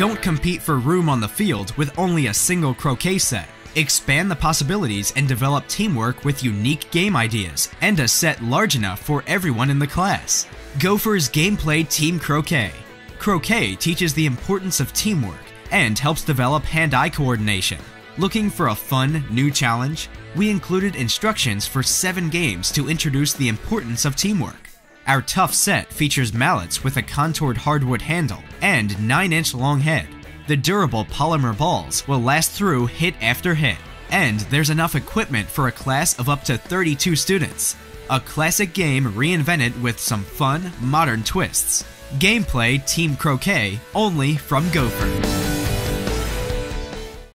Don't compete for room on the field with only a single croquet set. Expand the possibilities and develop teamwork with unique game ideas and a set large enough for everyone in the class. Gopher's Gameplay Team Croquet. Croquet teaches the importance of teamwork and helps develop hand-eye coordination. Looking for a fun, new challenge? We included instructions for 7 games to introduce the importance of teamwork. Our tough set features mallets with a contoured hardwood handle and 9-inch long head. The durable polymer balls will last through hit after hit, and there's enough equipment for a class of up to 32 students. A classic game reinvented with some fun, modern twists. Gameplay Team Croquet, only from Gopher.